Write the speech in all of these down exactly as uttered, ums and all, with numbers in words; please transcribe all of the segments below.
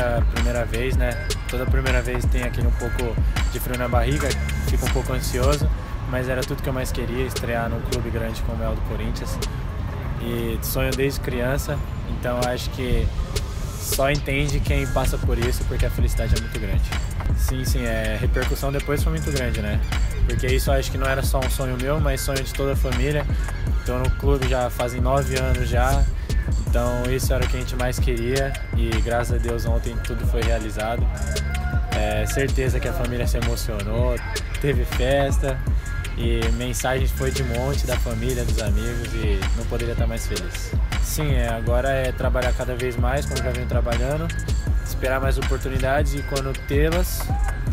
primeira, primeira vez, né? Toda primeira vez tem aquele um pouco de frio na barriga, fico um pouco ansioso, mas era tudo que eu mais queria, estrear num clube grande como é o do Corinthians. E sonho desde criança, então acho que só entende quem passa por isso, porque a felicidade é muito grande. Sim, sim, é, a repercussão depois foi muito grande, né? Porque isso acho que não era só um sonho meu, mas sonho de toda a família. Estou no clube já fazem nove anos já, então isso era o que a gente mais queria e graças a Deus ontem tudo foi realizado. É, certeza que a família se emocionou, teve festa e mensagens foi de monte da família, dos amigos e não poderia estar mais feliz. Sim, é, agora é trabalhar cada vez mais, como já venho trabalhando, esperar mais oportunidades e quando tê-las,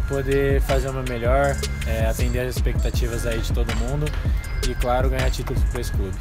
poder fazer o meu melhor, é, atender as expectativas aí de todo mundo e, claro, ganhar títulos para esse clube.